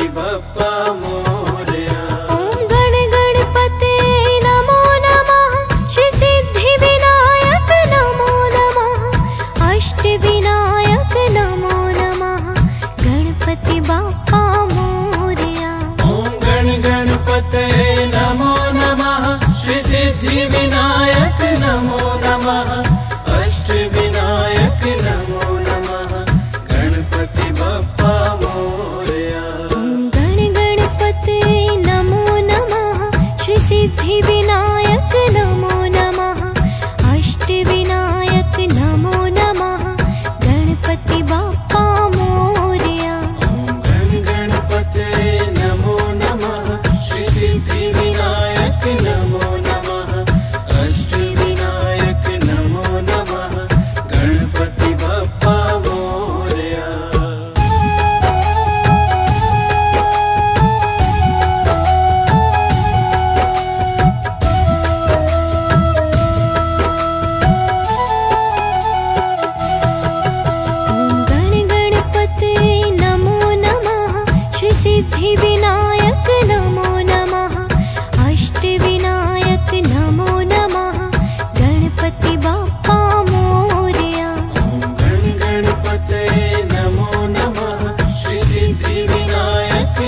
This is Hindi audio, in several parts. गणपति बप्पा मोरया। ओम गण गणपते नमो नमः, श्री सिद्धि विनायक नमो नमः, अष्ट विनायक नमो नमः, गणपति बप्पा मोरया। ओम गण गणपते नमो नमः, श्री सिद्धि विनायक नमो नमः, अष्ट विनायक नमो नमः, गणपति बप्पा। सिद्धि विनायक नमो नमः, अष्ट विनायक नमो नमः, गणपति बाप्पा मोरया। गण गणपते नमो नमः, श्री सिद्धि विनायक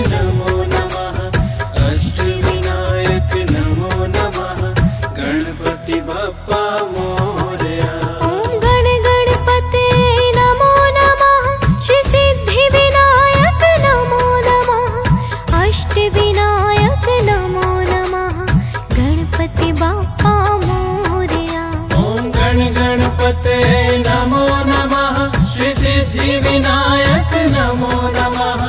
नमो नमः,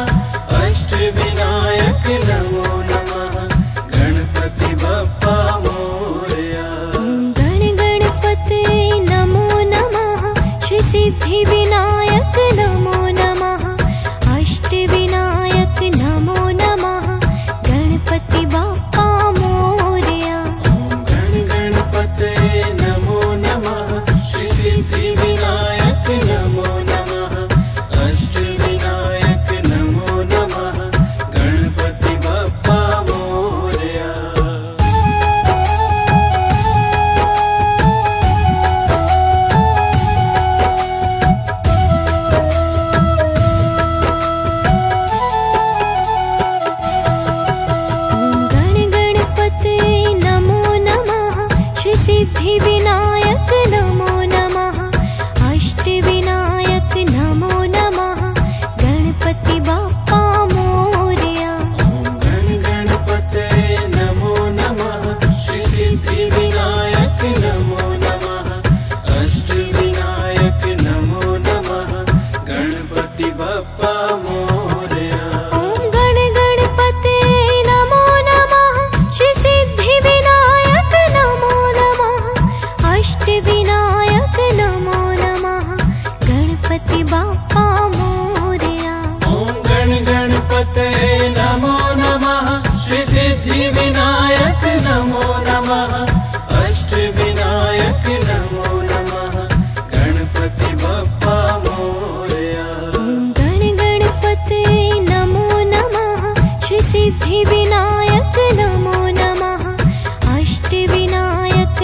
अष्ट विनायक नमो नमः, गणपति बाप्पा मोरया। सिद्धि विनायक नमो नमः, अष्ट विनायक नमो नमः, गणपति बाप्पा मोरया। गण गणपते नमो नमः, श्री सिद्धि विनायक नमो नमः, अष्ट विनायक नमो नमः, गणपति बाप्पा मोरया। गण गणपते नमो नमः, श्री सिद्धि विनायक नमो नमः, अष्ट विनायक नमो नमः, गणपति बाप्पा मोरया। ओम गण गणपते नमो नमः, श्री सिद्धि विनायक नमो नमः, अष्ट विनायक नमो नमः, गणपति बप्पा मोरया। गण गणपते नमो नमः, श्री सिद्धि विनायक नमो नमः, अष्ट विनायक नमो नमः, गणपति बाप्पा मोरया। गण गणपते नमो नमः, श्री सिद्धि विनायक नमो नमः, अष्ट विनायक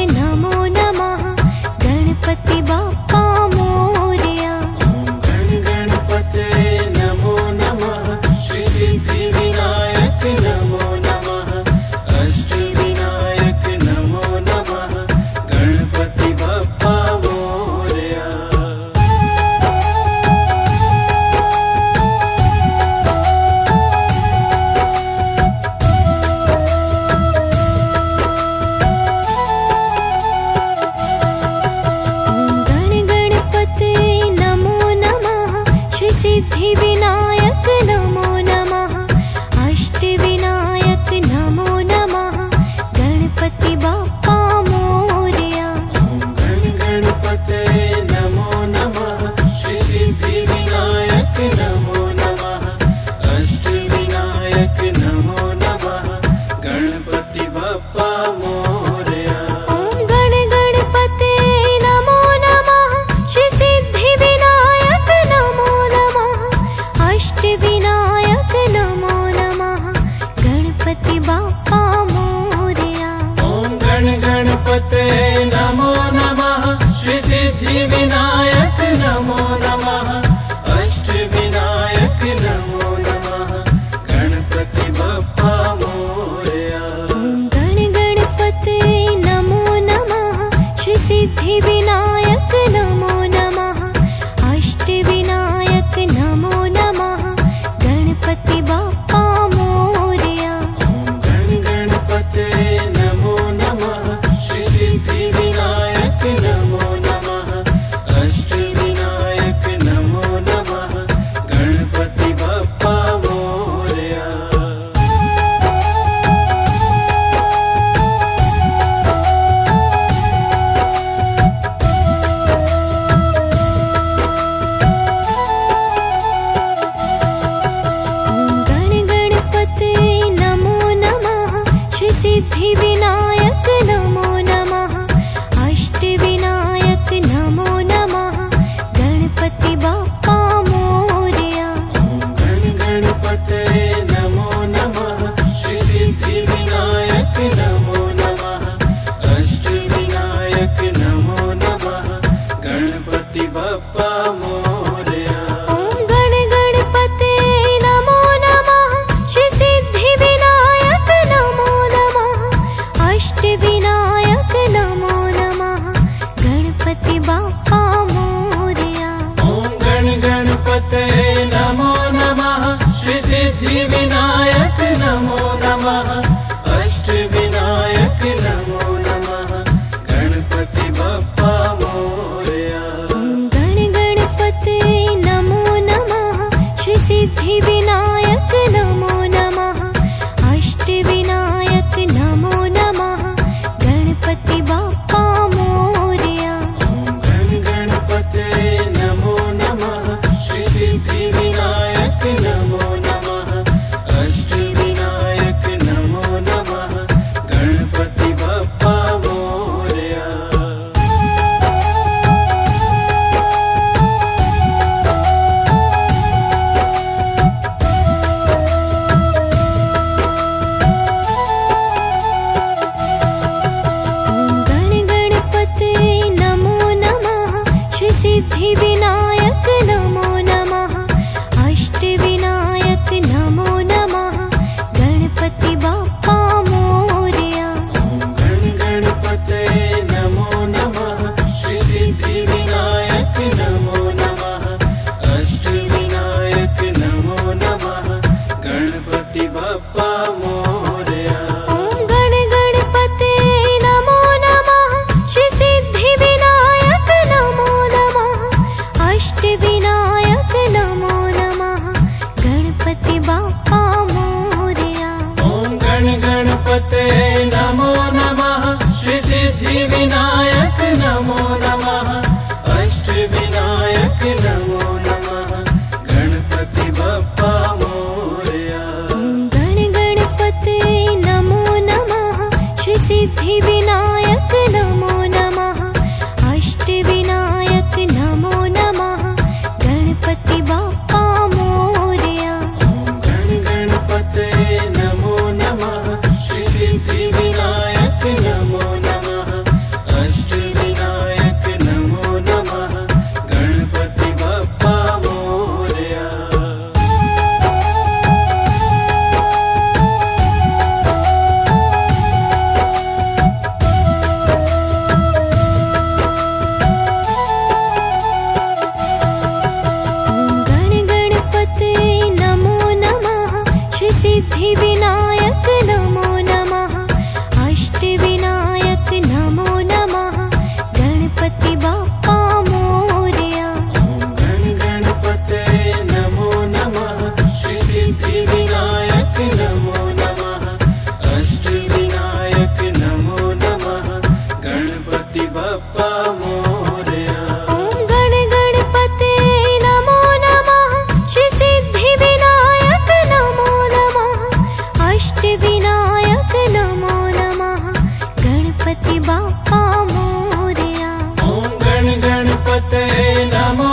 नमो नमः, गणपति बप्पा मोरया। ओम गण गणपते नमो नमः, श्री सिद्धि विनायक नमो नमः, अष्ट विनायक नमो नमः, गणपति बाप्पा मोरया। गण गणपते नमो नमः, श्री सिद्धि विनायक नमो नमः, अष्ट विनायक नमो नमः, गणपति बप्पा मोरया। ओम गण गणपते नमो नमः, श्री सिद्धि विनायक नमो नमः, अष्ट विनायक नमो नमः, गणपति बाप्पा मोरया। ओम गण गणपते नमो नमः, श्री सिद्धि विनायक नमो नमः, अष्ट विनायक नमो नमः, गणपति बप्पा मोरया। ओम गण गणपते नमो नमः, श्री सिद्धि विनायक नमो नमः, अष्ट विनायक नमो नमः, गणपति बाप्पा मोरया। ओम गण गणपते नमो नमः, श्री सिद्धि विनायक नमो नमः, अष्ट विनायक नमो नमः, गणपति बप्पा मोरया। बप्पा मोरया। ओम गण गणपते नमो नमः, श्री सिद्धि विनायक नमो नमः, अष्ट विनायक नमो नमः, गणपति बप्पा मोरया। ओम गण गणपते नमो नमः, श्री सिद्धि विनायक नमो नमः, अष्ट विनायक नमो नमः, गणपति बप्पा। नमो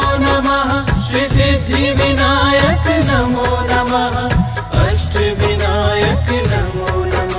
नमः अष्ट विनायक नमो नमः।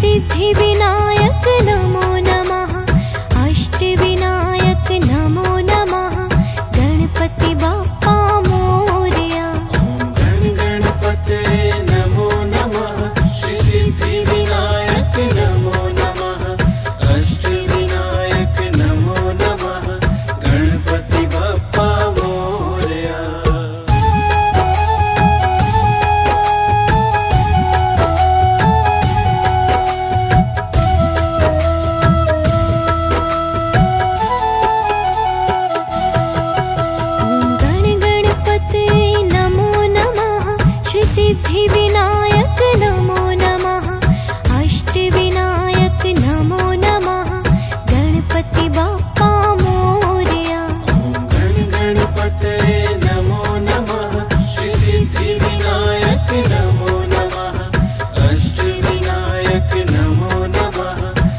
सिद्धि विनायक नमो नमः, अष्ट विनायक नमो नमः, गणपति बाप्पा मोरया। गण गणपते नमो नमः, श्री सिद्धि विनायक नमो नमः, अष्ट विनायक नमो नमः, गणपति बाप्पा मोरया। सिद्धि विनायक नमो नमः, अष्ट विनायक नमो नमः, गणपति बाप्पा मोरया। गण गणपते नमो नमः, श्री सिद्धि विनायक नमो नमः, अष्ट विनायक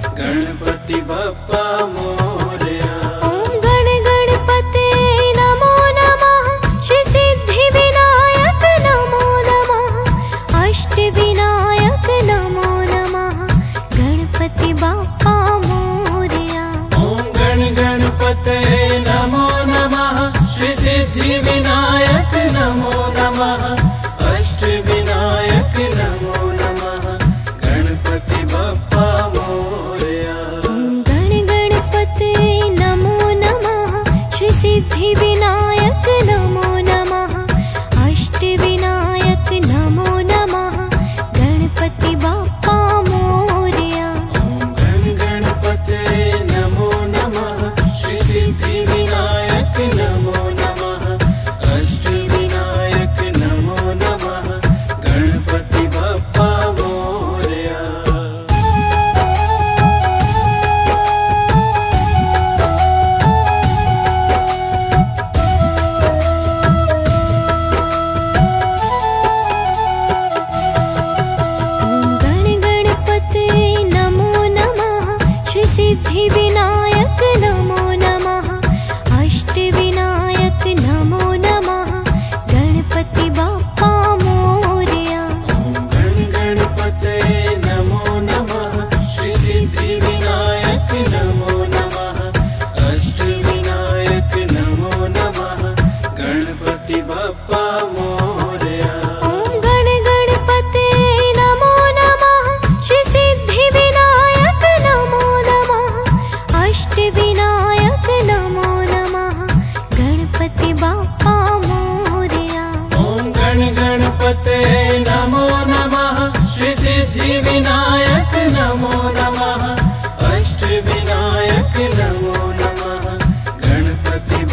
नमो नमः, गणपति बाप्पा मोरया। ओम गण गणपते नमो नमः, श्री सिद्धि विनायक नमो अष्ट विनायक नमो नमः, गणपति बाप्पा मोरया। ओम गण गणपते नमो नमः, श्री सिद्धि विनायक नमो नमः, अष्ट विनायक नमो नमः, गणपति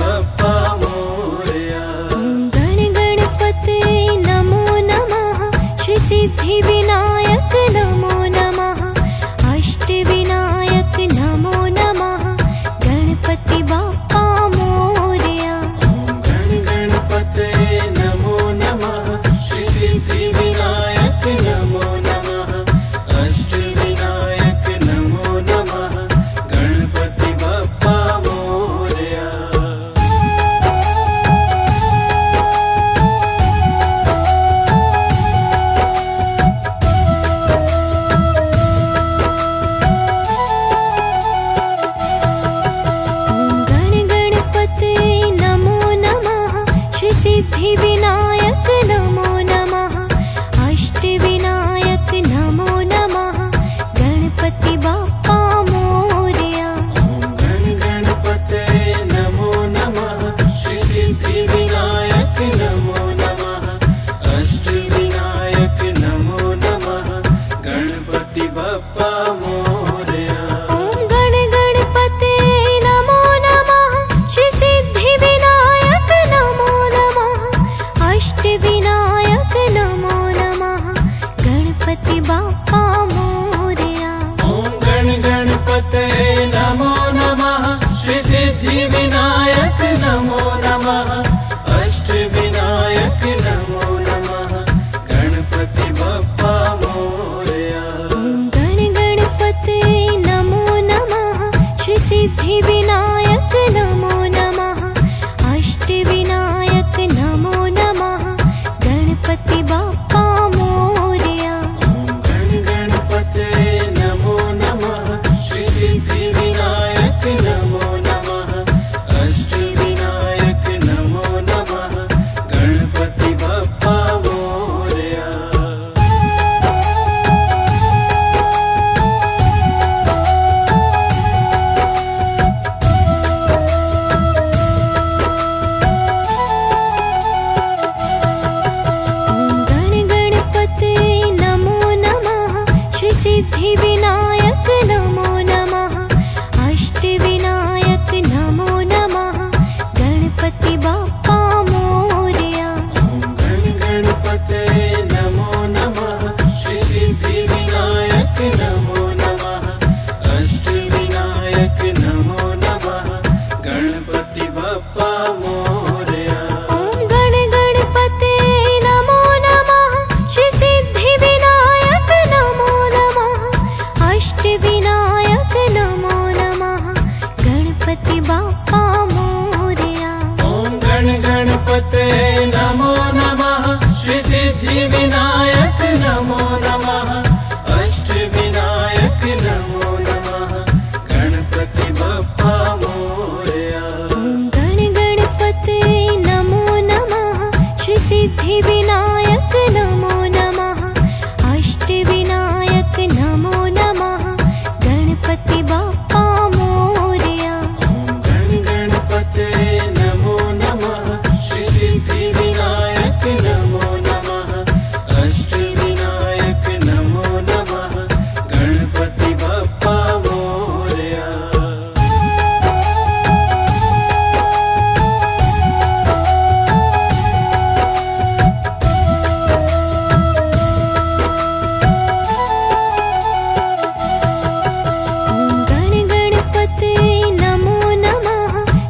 बाप्पा मोरया। ओम गण गणपते नमो नमः, श्री सिद्धि विनायक नमो नमः, अष्ट विनायक नमो नमः, गणपति बाप्पा मोरया। गण गणपते नमो नमः, श्री सिद्धि विनायक नमो नमः, अष्ट विनायक नमो नमः, गणपति बाप्पा मोरया। सिद्धि विनायक नमो नमः, अष्ट विनायक नमो नमः, गणपति बाप्पा मोरया। गण गणपते नमो नमः, श्री सिद्धि विनायक नमो नमः, अष्ट विनायक नमो नमः, गणपति बाप्पा मोरया। ओम गण गणपते नमो नमः, श्री सिद्धि विनायक नमो नमः, अष्ट विनायक नमो नमः, गणपति बाप्पा मोरया। ओम गण गणपते नमो नमः, श्री सिद्धि विनायक नमो नमः, अष्ट विनायक नमो नमः, गणपति बाप्पा मोरया। ओम गण गणपते नमो नमः, श्री सिद्धि विनायक नमो नमः, अष्ट विनायक नमो नमः, गणपति बाप्पा मोरया। ओम गण गणपते नमो नमः, श्री सिद्धि विनायक नमो नमः, अष्ट विनायक नमो नमः, गणपति बाप्पा मोरया। ओम गण गणपते नमो नमः, श्री सिद्धि विनायक नमो नमः, अष्ट विनायक नमो नमः, गणपति बाप्पा मोरया। ओम गण गणपते नमो नमः, श्री सिद्धि विनायक नमो नमः, अष्ट विनायक नमो नमः, गणपति बाप्पा मोरया। ओम गण गणपते नमो नमः, श्री सिद्धि विनायक नमो नमः, अष्ट विनायक नमो नमः, गणपति बाप्पा मोरया। ओम गण गणपते नमो नमः, श्री सिद्धि विनायक नमो नमः, अष्ट विनायक नमो नमः, गणपति बाप्पा मोरया। ओम गण गणपते सिद्धि विनायक नमो नमः, अष्ट विनायक नमो नमः, गणपति बाप्पा मोरया। गण गणपते नमो नमः, श्री सिद्धि विनायक नमो नमः, अष्ट विनायक नमो नमः, गणपति बाप्पा मोरया। ओम गण गणपते नमो नमः, श्री सिद्धि विनायक नमो नमः, अष्ट विनायक नमो नमः, गणपति बाप्पा मोरया। ओम गण गणपते नमो नमः, श्री सिद्धि विनायक नमो नमः, अष्ट विनायक नमो नमः, गणपति बाप्पा मोरया। ओम गण गणपते नमो नमः, श्री सिद्धि विनायक नमो नमः, अष्ट विनायक नमो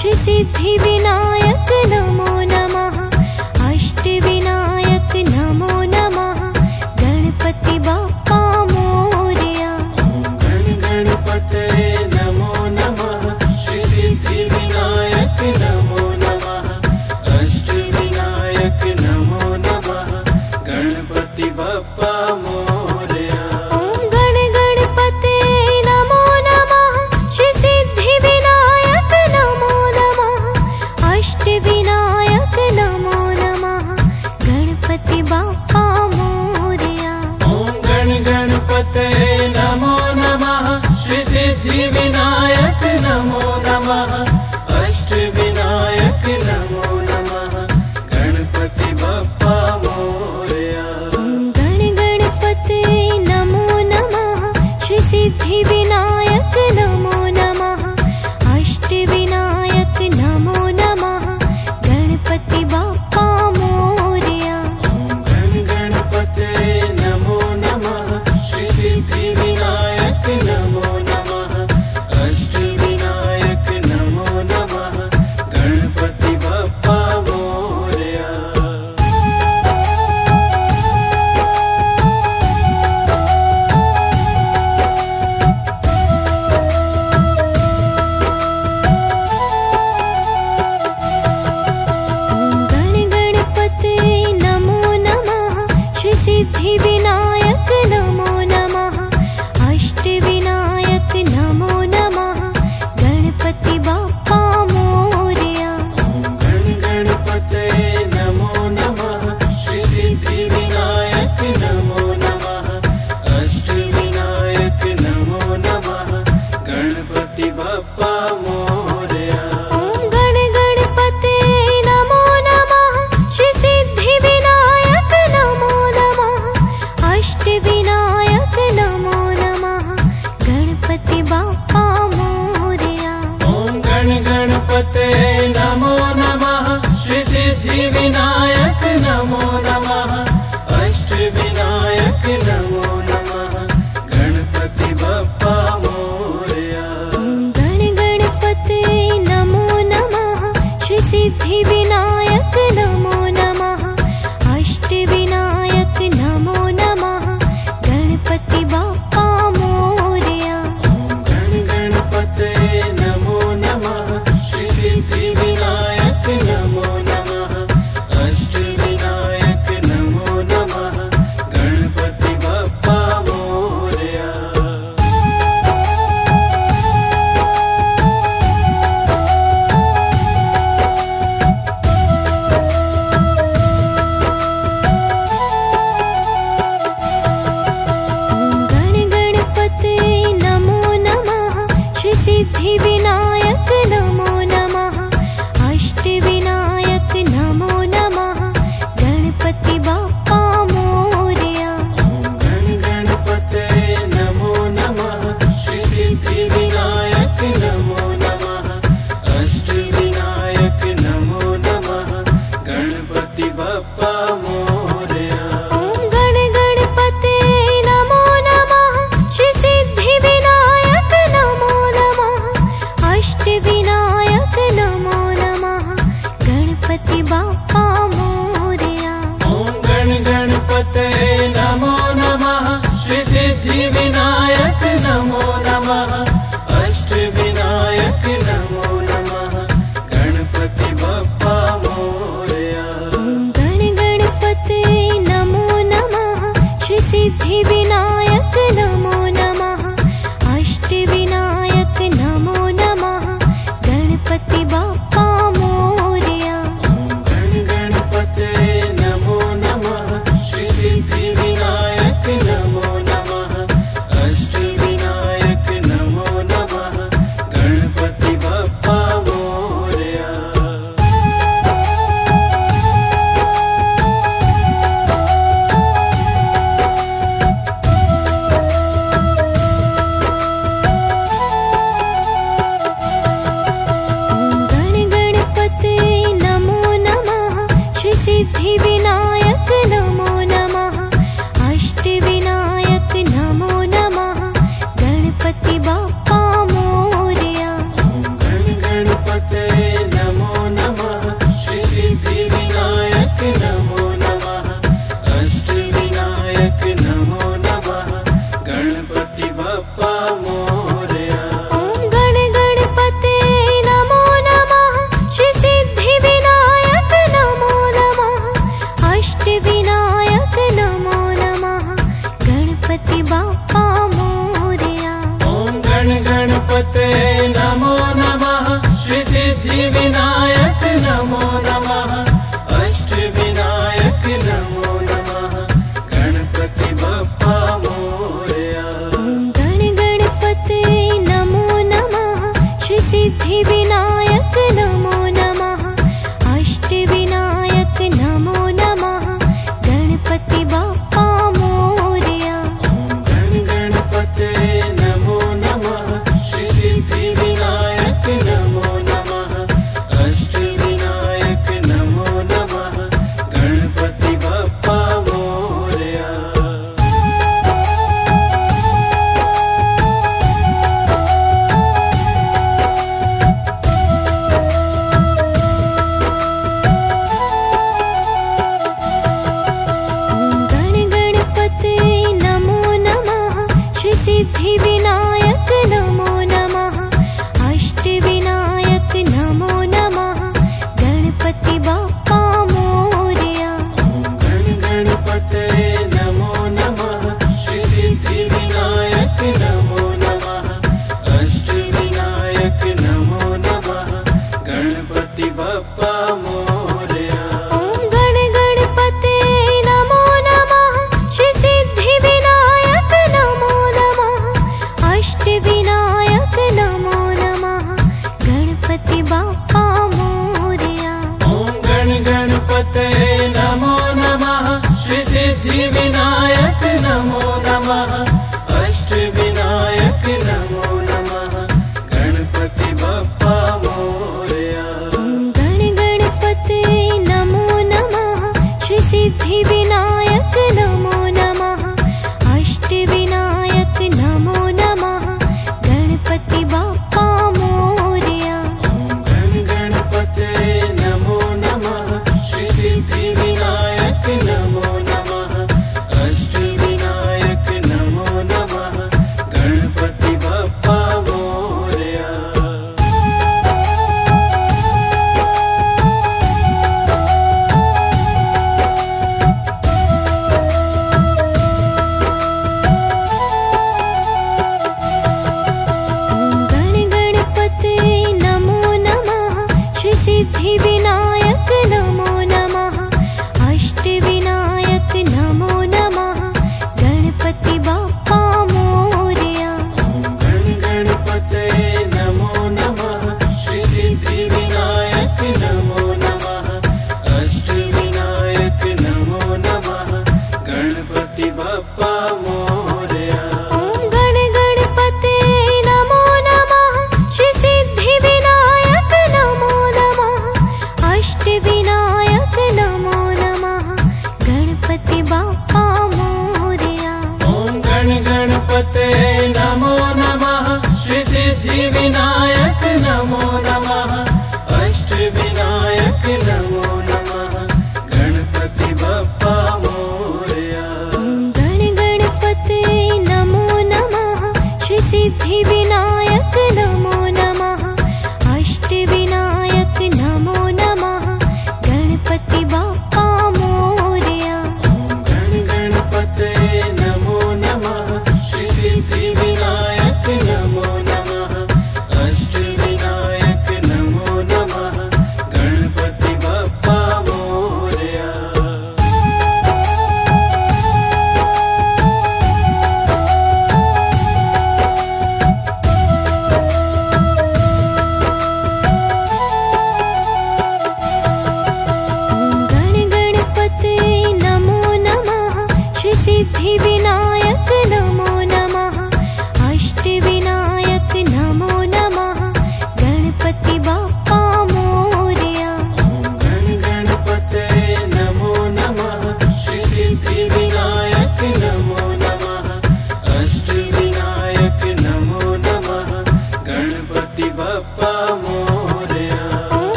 नमः, गणपति बाप्पा मोरया। ओम गण गणपते नमो नमः, श्री सिद्धि विनायक नमो नमः, अष्ट विनायक नमो नमः, गणपति बाप्पा मोरया। ओम गण गणपते नमो नमः, श्री सिद्धि विनायक नमो नमः, अष्ट विनायक नमो नमः, गणपति बाप्पा मोरया। ओम गण गणपते नमो नमः, श्री सिद्धि विनायक नमो नमः, अष्ट विनायक नमो नमः, गणपति बाप्पा मोरया। ओम गण गणपते नमो नमः, श्री सिद्धि विनायक नमो नमः, अष्ट विनायक नमो नमः, गणपति बाप्पा मोरया। ओम गण गणपते नमो नमः, श्री सिद्धि विनायक नमो नमः, अष्ट विनायक नमो नमः, गणपति बाप्पा मोरया। ओम गण गणपते नमो नमः, श्री सिद्धि विनायक नमो नमः, अष्ट विनायक नमो नमः, गणपति बाप्पा मोरया। ओम गण गणपते नमो नमः, श्री सिद्धि विनायक नमो नमः, अष्ट विनायक नमो नमः, गणपति बाप्पा मोरया। ओम गण गणपते नमो नमः, श्री सिद्धि विनायक नमो नमः, अष्ट विनायक नमो नमः, गणपति बाप्पा मोरया। ओम गण गणपते नमो नमः, श्री सिद्धि विनायक नमो नमः, अष्ट विनायक नमो नमः, गणपति बाप्पा मोरया। ओम गण गणपते नमो नमः, श्री सिद्धि विनायक नमो नमः, अष्ट विनायक नमो नमः, गणपति बाप्पा मोरया। ओम गण गणपते नमो नमः, श्री सिद्धि विनायक नमो नमः, अष्ट विनायक नमो नमः, गणपति बाप्पा मोरया। ओम गण गणपते नमो नमः, श्री सिद्धि विनायक नमो नमः, अष्ट विनायक नमो नमः, गणपति बाप्पा मोरया। ओम गण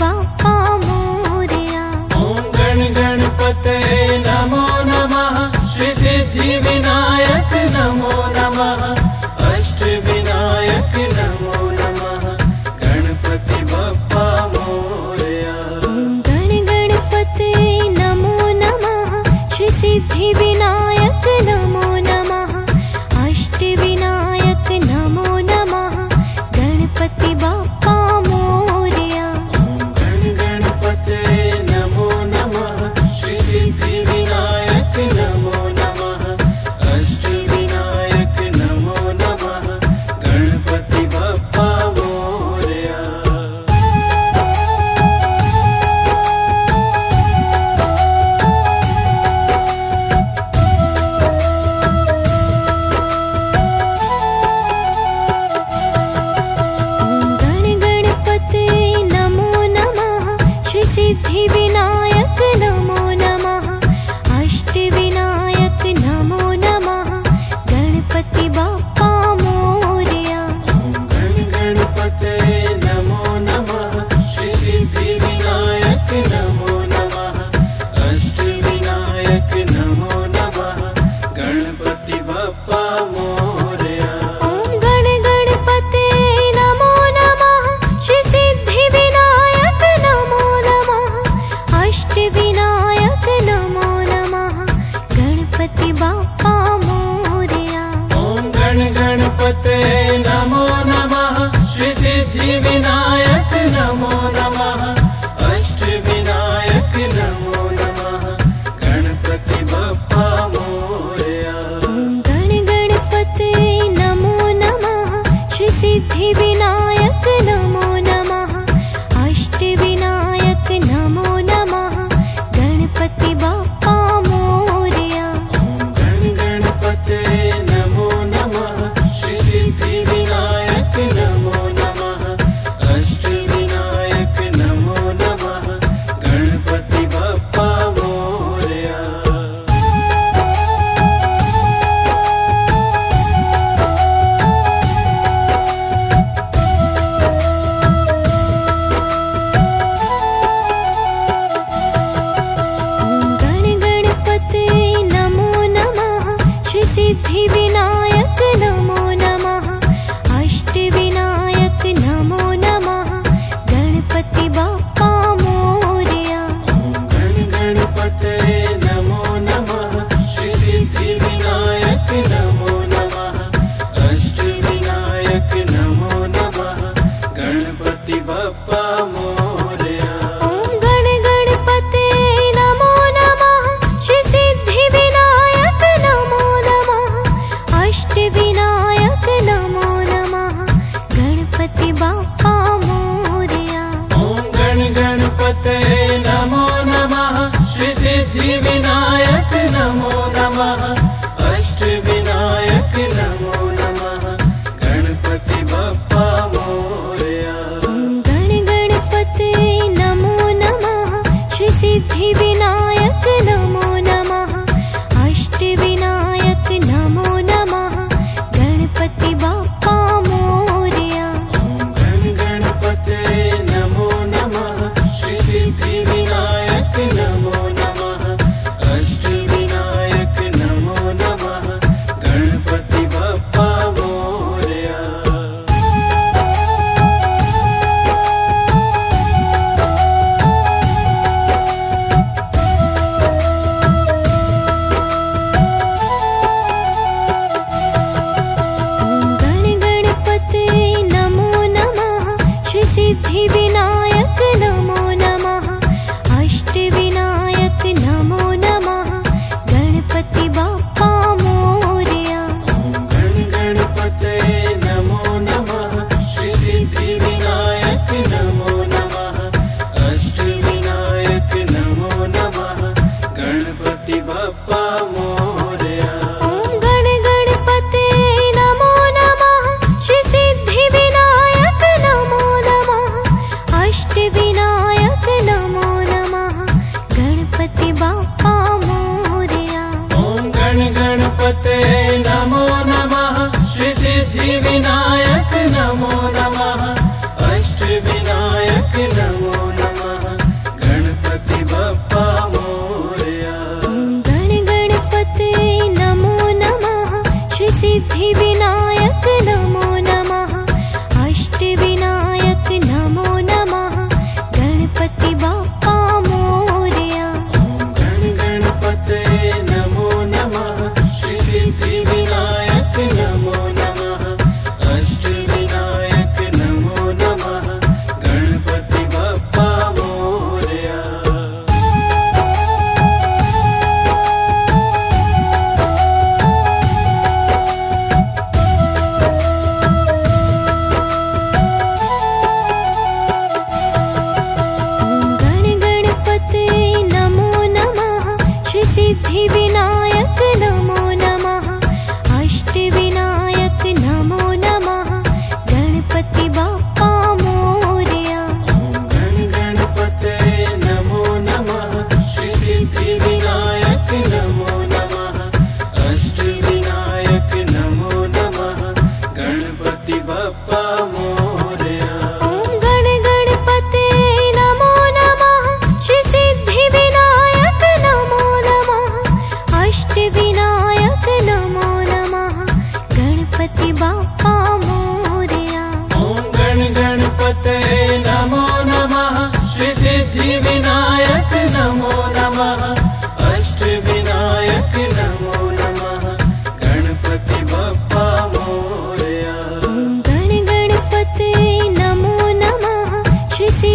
बाप्पा मोरया। ओम गण गणपते नमो नमः, श्री सिद्धि विनायक नमो नमः, अष्ट विनायक नमो नमः, गणपति बाप्पा मोरया। ओम गण गणपते नमो नमः, श्री सिद्धि विनायक नमो नमः, अष्ट विनायक नमो नमः, गणपति बाप्पा।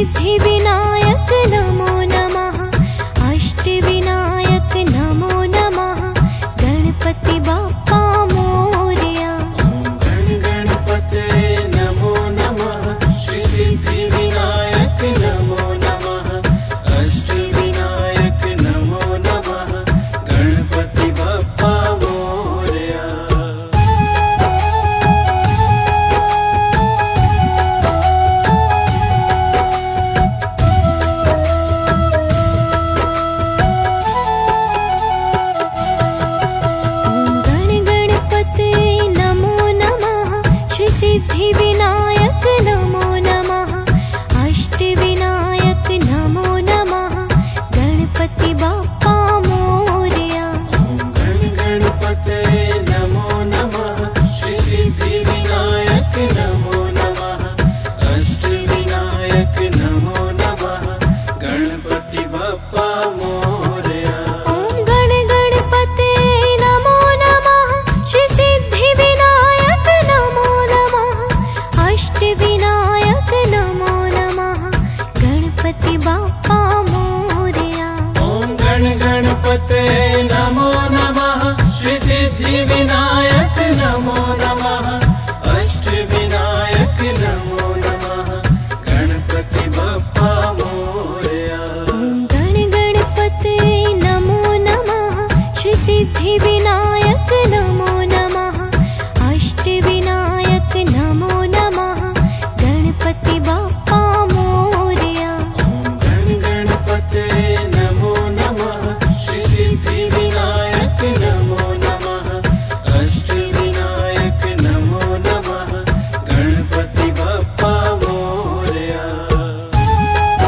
सिद्धि विनायक नमो नमः, अष्ट विनायक नमो नमः, गणपति बाप्पा मोरया। गण गणपते नमो नमः, श्री सिद्धि विनायक नमो नमः, अष्ट विनायक नमो नमः, गणपति बाप्पा मोरया। सिद्धि विनायक नमो नमः, अष्ट विनायक नमो नमः, गणपति बाप्पा मोरया। गण गणपते नमो नमः, श्री सिद्धि विनायक नमो नमः, अष्ट विनायक नमो नमः, गणपति बाप्पा मोरया। ओम गण गणपते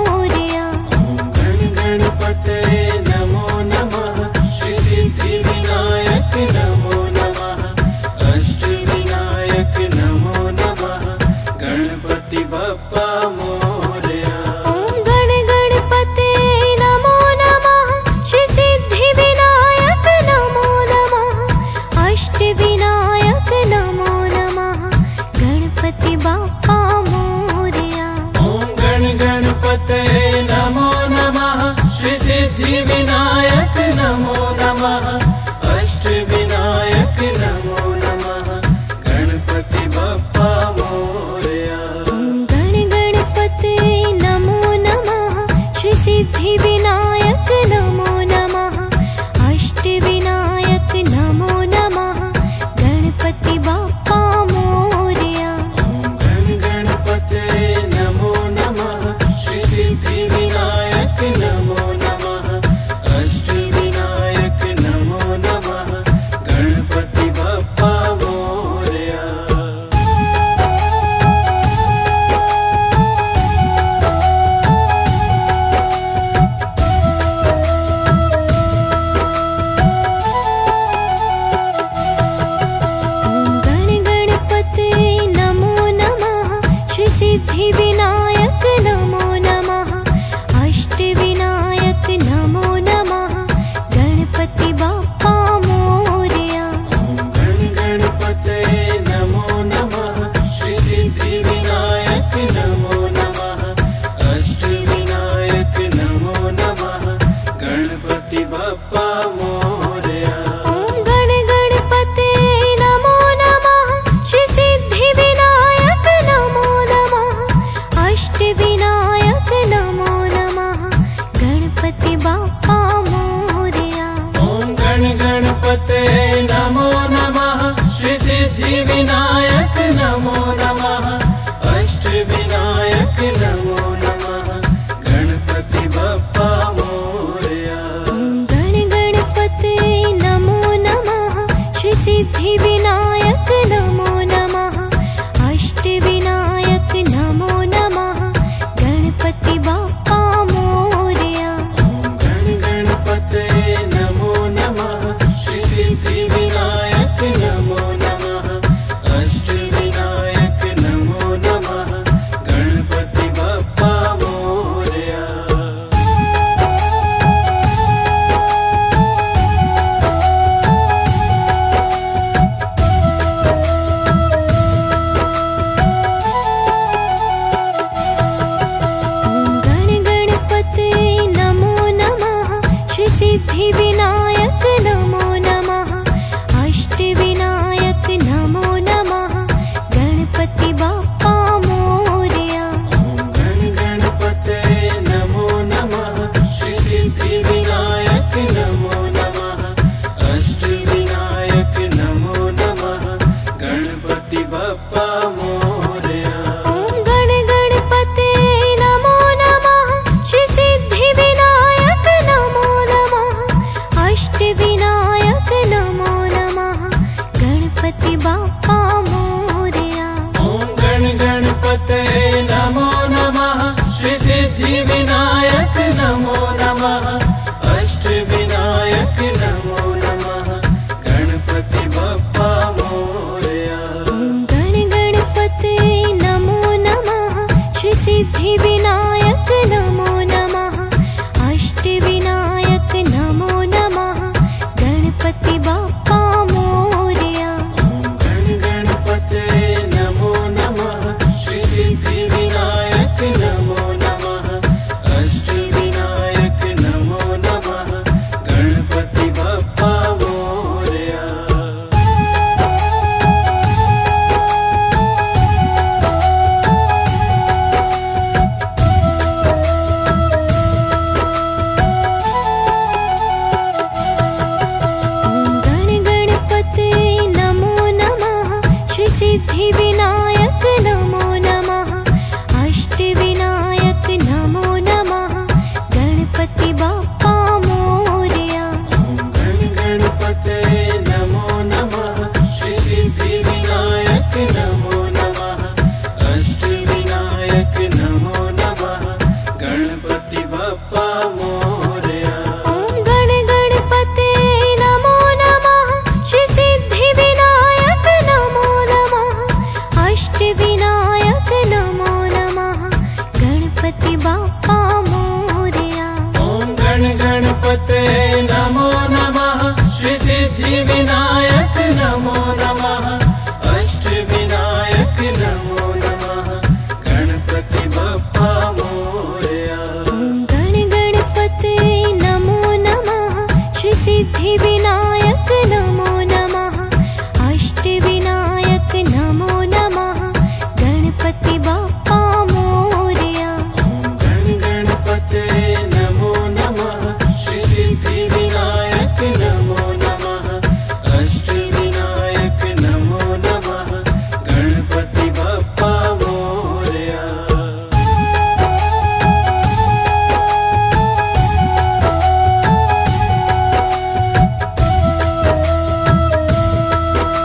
नमो नमः, श्री सिद्धि विनायक नमो नमः, अष्ट विनायक नमो नमः, गणपति बाप्पा मोरया। ओम गण गणपते नमो नमः, श्री सिद्धि विनायक नमो नमः, अष्ट विनायक नमो नमः, गणपति बाप्पा मोरया। ओम गण गणपते नमो नमः, श्री सिद्धि विनायक नमो नमः, अष्ट विनायक नमो नमः, गणपति बाप्पा मोरया। ओम गण गणपते नमो नमः, श्री सिद्धि विनायक नमो नमः, अष्ट विनायक नमो नमः, गणपति बाप्पा मोरया। ओम गण गणपते नमो नमः, श्री सिद्धि विनायक नमो नमः, अष्ट विनायक नमो नमः, गणपति बाप्पा मोरया। ओम गण गणपते नमो नमः, श्री सिद्धि विनायक नमो नमः, अष्ट विनायक नमो नमः, गणपति बाप्पा मोरया। ओम गण गणपते नमो नमः, श्री सिद्धि विनायक नमो नमः, अष्ट विनायक नमो नमः, गणपति बाप्पा मोरया। ओम गण गणपते नमो नमः, श्री सिद्धि विनायक नमो नमः, अष्ट विनायक नमो नमः, गणपति बाप्पा मोरया। ओम गण गणपते नमो नमः, श्री सिद्धि विनायक नमो नमः, अष्ट विनायक नमो नमः, गणपति बाप्पा मोरया। ओम गण गणपते नमो नमः, श्री सिद्धि विनायक नमो नमः, अष्ट विनायक नमो नमः, गणपति बाप्पा मोरया। ओम गण गणपते नमो नमः, श्री सिद्धि विनायक नमो नमः, अष्ट विनायक नमो नमः, गणपति बाप्पा मोरया। ओम गण गणपते नमो नमः, श्री सिद्धि विनायक नमो नमः, अष्ट विनायक नमो नमः, गणपति बाप्पा मोरया। ओम गण गणपते नमो नमः, श्री सिद्धि विनायक नमो नमः, अष्ट विनायक नमो नमः, गणपति बाप्पा मोरया। ओम गण गणपते नमो नमः, श्री सिद्धि विनायक नमो नमः, अष्ट विनायक नमो नमः, गणपति बाप्पा मोरया। ओम गण गणपते नमो नमः, श्री सिद्धि विनायक नमो नमः, अष्ट विनायक नमो नमः, गणपति बाप्पा मोरया। ओम गण गणपते नमो सिद्धि विनायक नमो नमः, अष्ट विनायक नमो नमः, गणपति बाप्पा मोरया। गण गणपते नमो नमः, श्री सिद्धि विनायक नमो नमः, अष्ट विनायक नमो नमः, गणपति बाप्पा मोरया। ओम गण गणपते नमो नमः, श्री सिद्धि विनायक नमो नमः, अष्ट विनायक नमो नमः, गणपति बाप्पा मोरया। ओम गण गणपते नमो नमः, श्री सिद्धि विनायक नमो नमः, अष्ट विनायक नमो नमः, गणपति बाप्पा मोरया। ओम गण गणपते नमो नमः, श्री सिद्धि विनायक नमो नमः, अष्ट विनायक नमो नमः, गणपति बाप्पा मोरया। ओम गण गणपते नमो नमः, श्री सिद्धि विनायक नमो नमः, अष्ट विनायक नमो नमः, गणपति बाप्पा मोरया। ओम गण गणपते नमो नमः, श्री सिद्धि विनायक नमो नमः, अष्ट विनायक नमो नमः, गणपति बाप्पा मोरया। ओम गण गणपते नमो नमः, श्री सिद्धि विनायक नमो नमः, अष्ट विनायक नमो नमः, गणपति बाप्पा मोरया। ओम गण गणपते नमो नमः, श्री सिद्धि विनायक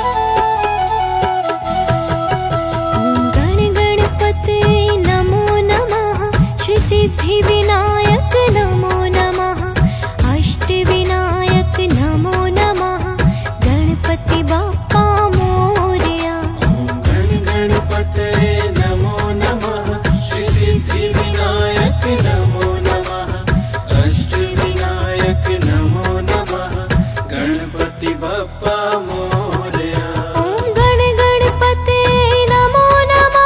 नमो नमः, अष्ट विनायक नमो नमः, गणपति बाप्पा मोरया। ओम गण गणपते नमो नमः, श्री सिद्धि विनायक नमो नमः, अष्ट विनायक नमो नमः, गणपति बाप्पा मोरया। ओम गण गणपते नमो नमः,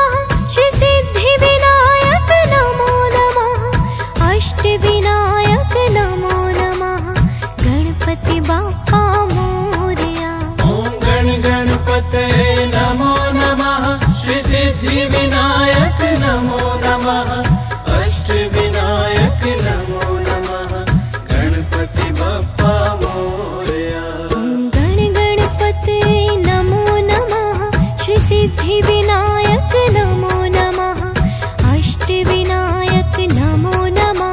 श्री सिद्धि विनायक नमो नमः, अष्ट विनायक नमो नमः, गणपति बाप्पा मोरया। ओम गण गणपते नमो नमः, श्री सिद्धि विनायक नमो नमः, अष्ट विनायक नमो नमः, गणपति बाप्पा मोरया। ओम गण गणपते नमो नमः, श्री सिद्धि विनायक नमो नमः, अष्ट विनायक नमो नमः, गणपति बाप्पा मोरया। ओम गण गणपते नमो नमः, श्री सिद्धि विनायक नमो नमः, अष्ट विनायक नमो नमः, गणपति बाप्पा मोरया। ओम गण गणपते नमो नमः, श्री सिद्धि विनायक नमो नमः, अष्ट विनायक नमो नमः, गणपति बाप्पा मोरया। ओम गण गणपते नमो नमः, श्री सिद्धि विनायक नमो नमः, अष्ट विनायक नमो नमः, गणपति बाप्पा मोरया। ओम गण गणपते नमो नमः, श्री सिद्धि विनायक नमो नमः, अष्ट विनायक नमो नमः,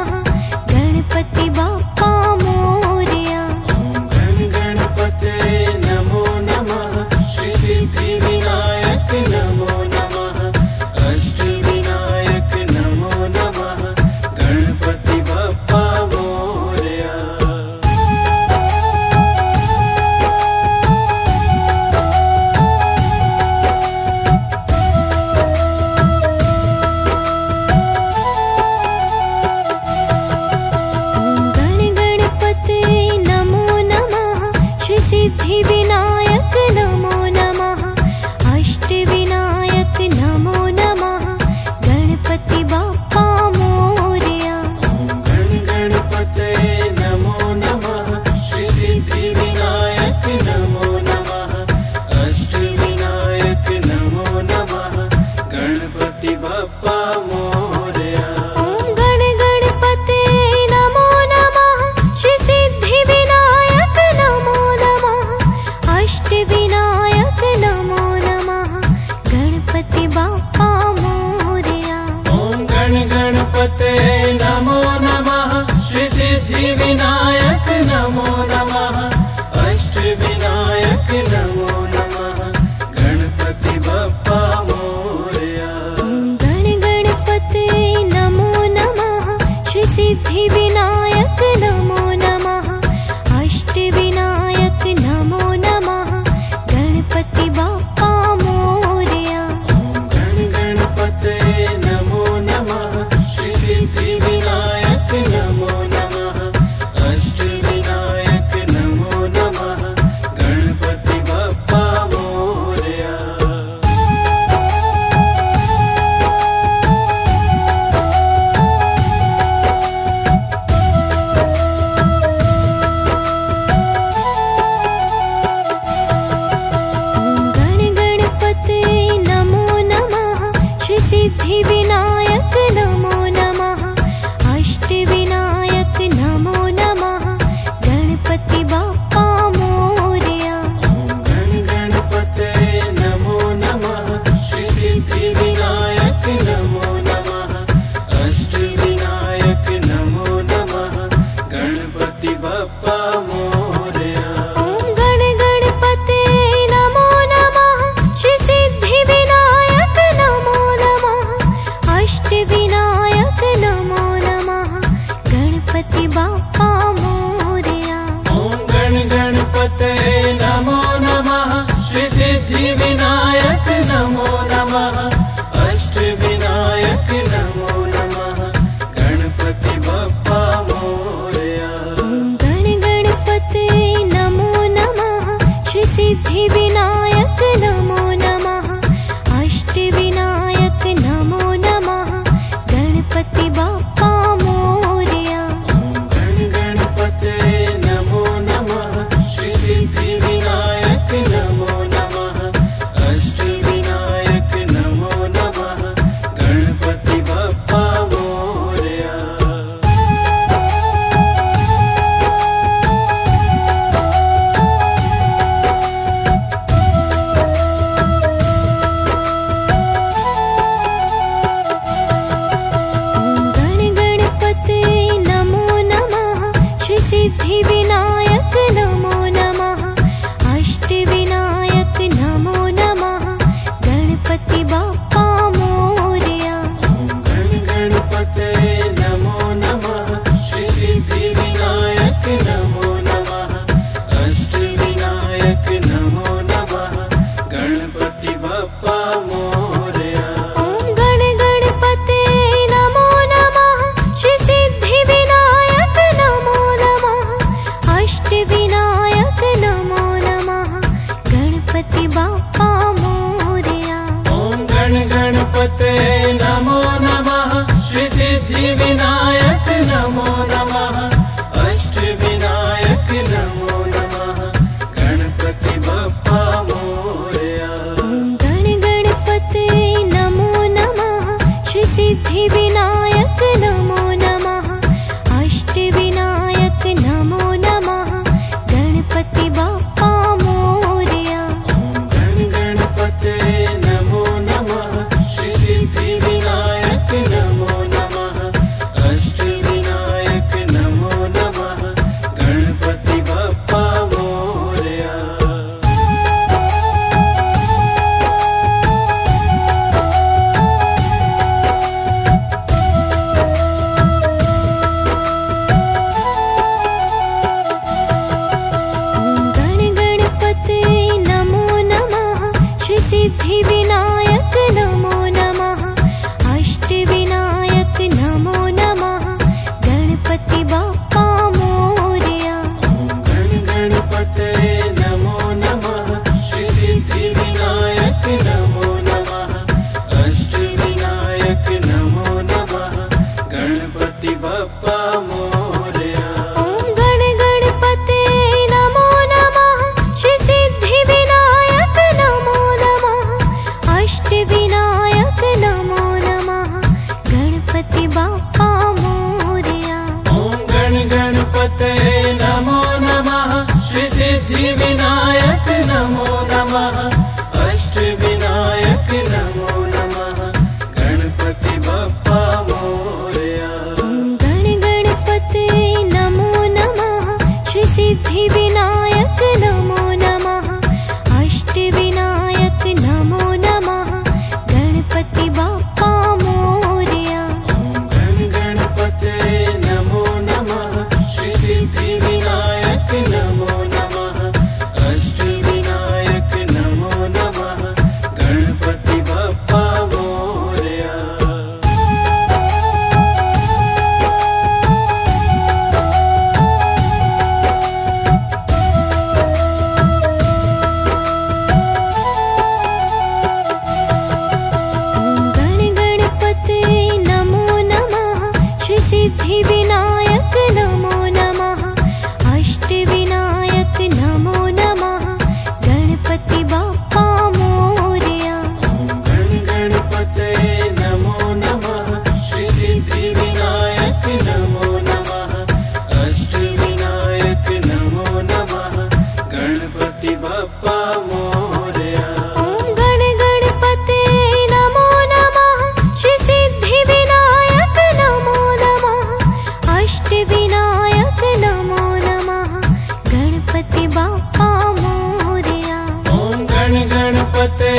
गणपति बाप्पा मोरया। ओम गण गणपति बप्पा मोरया। ओम गण गणपते नमो नमः, श्री सिद्धि विनायक नमो नमः, अष्ट विनायक नमो नमः, गणपति बप्पा मोरया। ओम गण गणपते नमो नमः, श्री सिद्धि विनायक नमो नमः, अष्ट विनायक नमो नमः, गणपति बप्पा। सिद्धि विनायक नमो नमः, अष्ट विनायक नमो नमः, गणपति बाप्पा मोरया। गण गणपते नमो नमः, श्री सिद्धि विनायक नमो नमः, अष्ट विनायक नमो नमः, गणपति बाप्पा मोरया। सिद्धि विनायक नमो नमः, अष्ट विनायक नमो नमः, गणपति बाप्पा मोरया। गण गणपते नमो नमः, श्री सिद्धि विनायक नमो नमः, अष्ट विनायक नमो नमः, गणपति बाप्पा मोरया। ओम गण गणपते नमो नमः, श्री सिद्धि विनायक नमो नमः, अष्ट विनायक नमो नमः, गणपति बाप्पा मोरया। ओम गण गणपते नमो नमः, श्री सिद्धि विनायक नमो नमः, अष्ट विनायक नमो नमः, गणपति बप्पा मोरया। ओम गण गणपते नमो नमः, श्री सिद्धि विनायक नमो नमः, अष्ट विनायक नमो नमः, गणपति बप्पा मोरया। ओम गण गणपते नमो नमः, श्री सिद्धि विनायक नमो नमः, अष्ट विनायक नमो नमः, गणपति बप्पा मोरया। ओम गण गणपते नमो नमः, श्री सिद्धि विनायक नमो नमः, अष्ट विनायक नमो नमः, गणपति बाप्पा मोरया। ओम गण गणपते नमो नमः, श्री सिद्धि विनायक नमो नमः, अष्ट विनायक नमो नमः, गणपति बप्पा मोरया। ओम गण गणपते नमो नमः, श्री सिद्धि विनायक नमो नमः, अष्ट विनायक नमो नमः, गणपति बाप्पा मोरया। ओम गण गणपते नमो नमः, श्री सिद्धि विनायक नमो नमः, अष्ट विनायक नमो नमः, गणपति बप्पा मोरया। ओम गण गणपते नमो नमः, श्री सिद्धि विनायक नमो नमः, अष्ट विनायक नमो नमः, गणपति बाप्पा मोरया। ओम गण गणपते नमो नमः, श्री सिद्धि विनायक नमो नमः, अष्ट विनायक नमो नमः, गणपति बप्पा मोरया। ओम गण गणपते नमो नमः, श्री सिद्धि विनायक नमो नमः, बाप्पा मोरया। ओम गण गणपते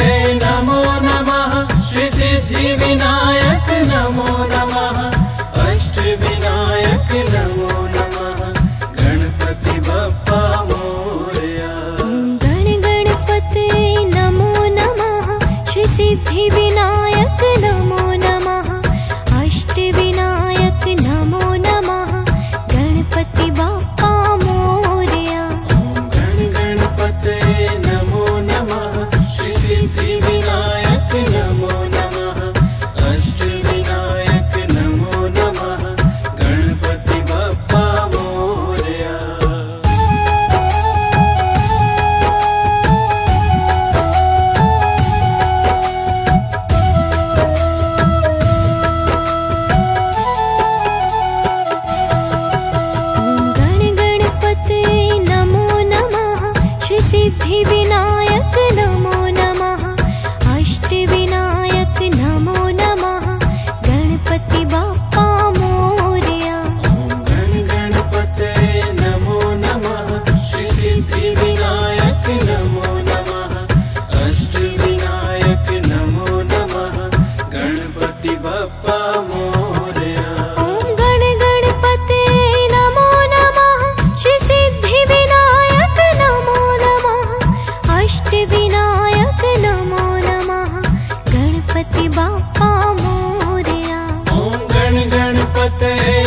नमो नमः, श्री सिद्धि विनायक नमो नमः, अष्ट विनायक नमो नमः, गणपति बाप्पा मोरया। ओम गण गणपते नमो नमः, श्री सिद्धि विनायक नमो नमः, अष्ट विनायक नमो नमः, गणपति बाप्पा।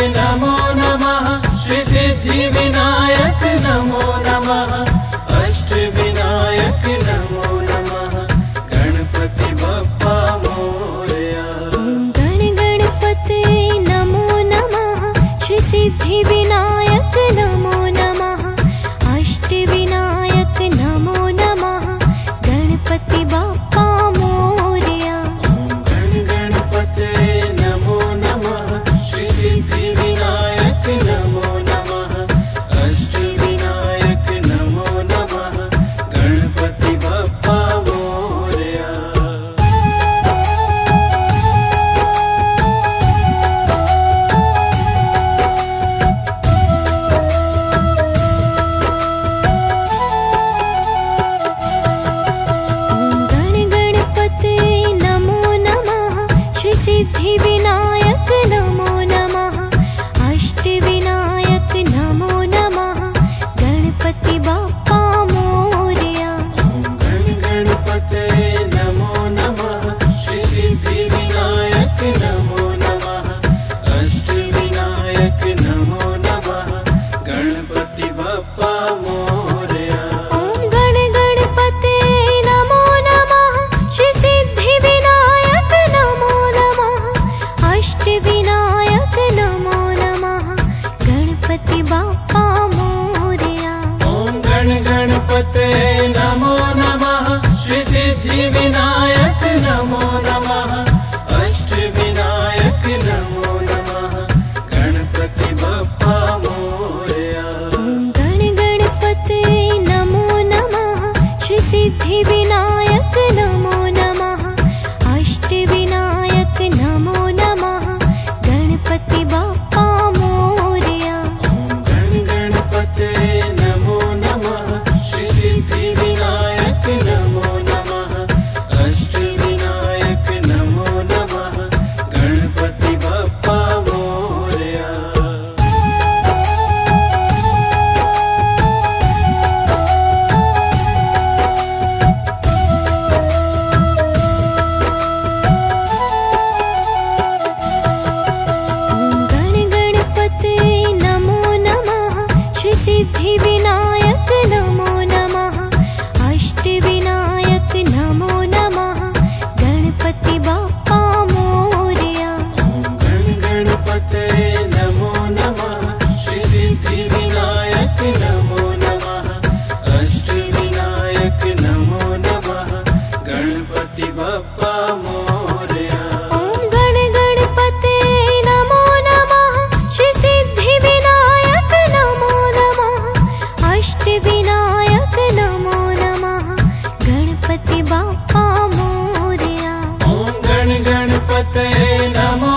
नमो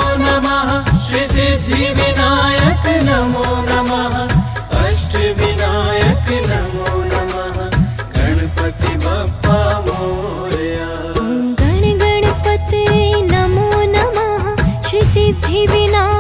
नमः अष्ट विनायक नमो नमः। पृथ्वी बिना